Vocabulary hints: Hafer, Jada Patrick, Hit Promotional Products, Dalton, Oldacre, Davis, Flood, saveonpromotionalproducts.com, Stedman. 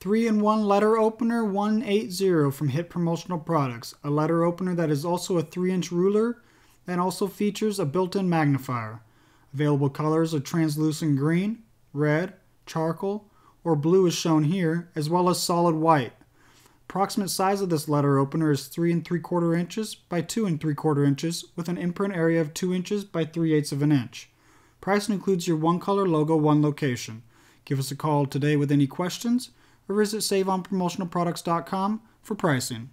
3-in-1 letter opener 180 from Hit Promotional Products, a letter opener that is also a 3-inch ruler and also features a built-in magnifier. Available colors are translucent green, red, charcoal, or blue as shown here, as well as solid white. Approximate size of this letter opener is 3 3/4 inches by 2 3/4 inches with an imprint area of 2 inches by 3/8 of an inch. Price includes your one color logo, one location. Give us a call today with any questions, or visit saveonpromotionalproducts.com for pricing.